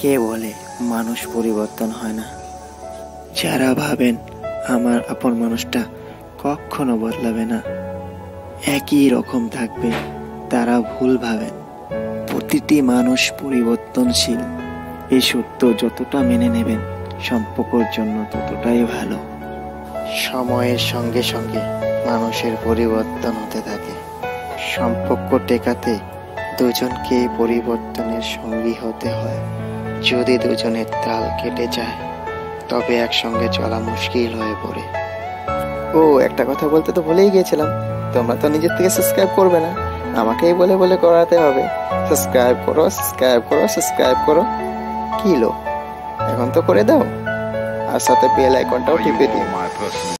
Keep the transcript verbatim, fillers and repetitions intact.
কে বলে মানুষ পরিবর্তন হয় না? যারা ভাবেন আমার আপন মানুষটা কখনো বদলাবে না, একই রকম থাকবে, তারা ভুল ভাবেন। প্রতিটি মানুষ পরিবর্তনশীল, এই সত্য যতটা মেনে নেবেন সম্পর্কের জন্য ততটাই ভালো। সময়ের সঙ্গে সঙ্গে মানুষের পরিবর্তন হতে থাকে। সম্পর্ক টেকাতে দুজনকেই পরিবর্তনের সঙ্গী হতে হয়। যদি দুজনের তাল কেটে যায় তবে একসঙ্গে চলা মুশকিল হয়ে পড়ে। ও একটা কথা বলতে তো ভুলেই গিয়েছিলাম, তোমরা তো নিজের থেকে সাবস্ক্রাইব করবে না, আমাকেই বলে বলে করাতে হবে। সাবস্ক্রাইব করো, সাবস্ক্রাইব করো, সাবস্ক্রাইব করো। কি লো, এখন তো করে দাও, আর সাথে বেল আইকনটাও টিপে দিও।